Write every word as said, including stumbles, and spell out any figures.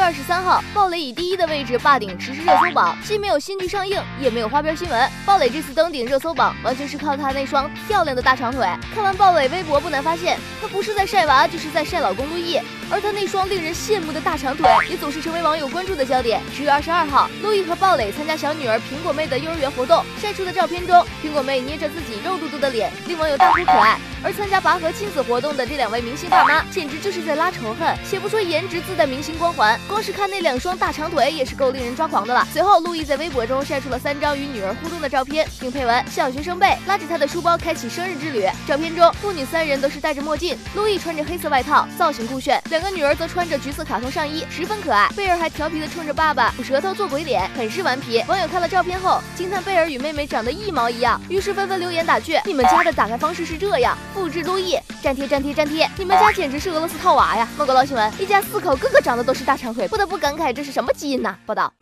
月二十三号，鲍蕾以第一的位置霸顶迟迟热搜榜，既没有新剧上映，也没有花边新闻。鲍蕾这次登顶热搜榜，完全是靠她那双漂亮的大长腿。看完鲍蕾微博，不难发现，她不是在晒娃，就是在晒老公陆毅。而她那双令人羡慕的大长腿，也总是成为网友关注的焦点。十月二十二号，陆毅和鲍蕾参加小女儿苹果妹的幼儿园活动，晒出的照片中，苹果妹捏着自己肉嘟嘟的脸，令网友大呼可爱。而参加拔河亲子活动的这两位明星大妈，简直就是在拉仇恨。且不说颜值自带明星光环，光是看那两双大长腿也是够令人抓狂的了。随后，陆毅在微博中晒出了三张与女儿互动的照片，并配文：“小学生贝拉着他的书包开启生日之旅。”照片中，父女三人都是戴着墨镜，陆毅穿着黑色外套，造型酷炫；两个女儿则穿着橘色卡通上衣，十分可爱。贝尔还调皮的冲着爸爸吐舌头做鬼脸，很是顽皮。网友看了照片后，惊叹贝尔与妹妹长得一毛一样，于是纷纷留言打趣：“你们家的打开方式是这样？”复制陆毅，粘贴粘贴粘贴，你们家简直是俄罗斯套娃呀！猫狗捞新闻，一家四口个个长得都是大长腿，不得不感慨这是什么基因呐！报道。